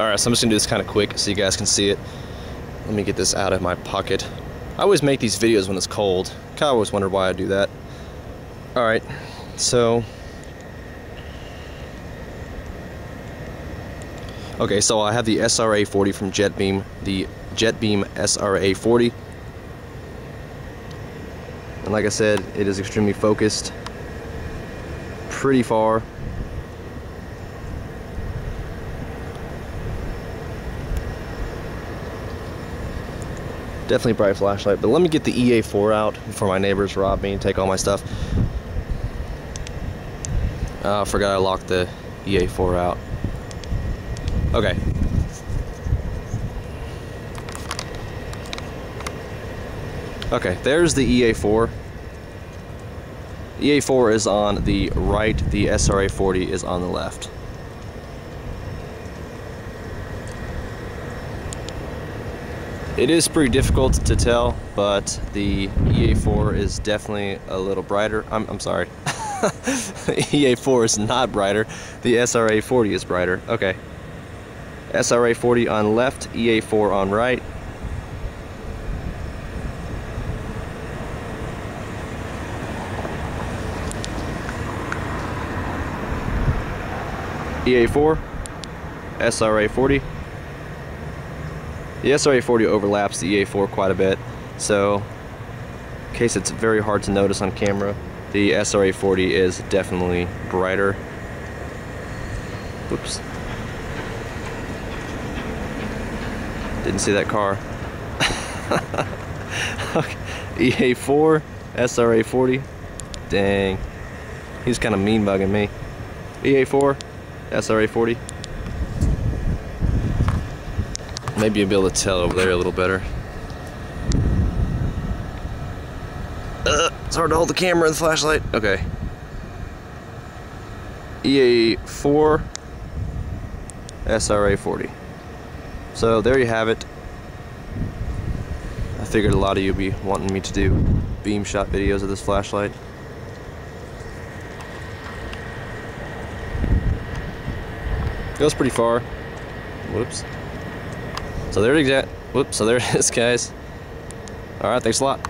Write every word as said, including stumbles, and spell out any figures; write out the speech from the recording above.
Alright, so I'm just gonna do this kind of quick so you guys can see it. Let me get this out of my pocket. I always make these videos when it's cold. I always wonder why I do that. Alright, so... Okay, so I have the S R A forty from JetBeam, the JetBeam S R A forty. And like I said, it is extremely focused, pretty far. Definitely bright flashlight, but let me get the E A four out before my neighbors rob me and take all my stuff. Uh, I forgot I locked the E A four out. Okay. Okay, there's the E A four. E A four is on the right, the S R A forty is on the left. It is pretty difficult to tell, but the E A four is definitely a little brighter. I'm, I'm sorry. The E A four is not brighter. The S R A forty is brighter. Okay. S R A forty on left, E A four on right. E A four, S R A forty. The S R A forty overlaps the E A four quite a bit, so in case it's very hard to notice on camera, the S R A forty is definitely brighter. Oops. Didn't see that car. Okay. E A four, S R A forty. Dang. He's kind of mean bugging me. E A four, S R A forty. Maybe you'll be able to tell over there a little better. Uh, it's hard to hold the camera and the flashlight. Okay. E A four, S R A forty. So there you have it. I figured a lot of you would be wanting me to do beam shot videos of this flashlight. Goes pretty far. Whoops. So there it is, guys. All right, thanks a lot.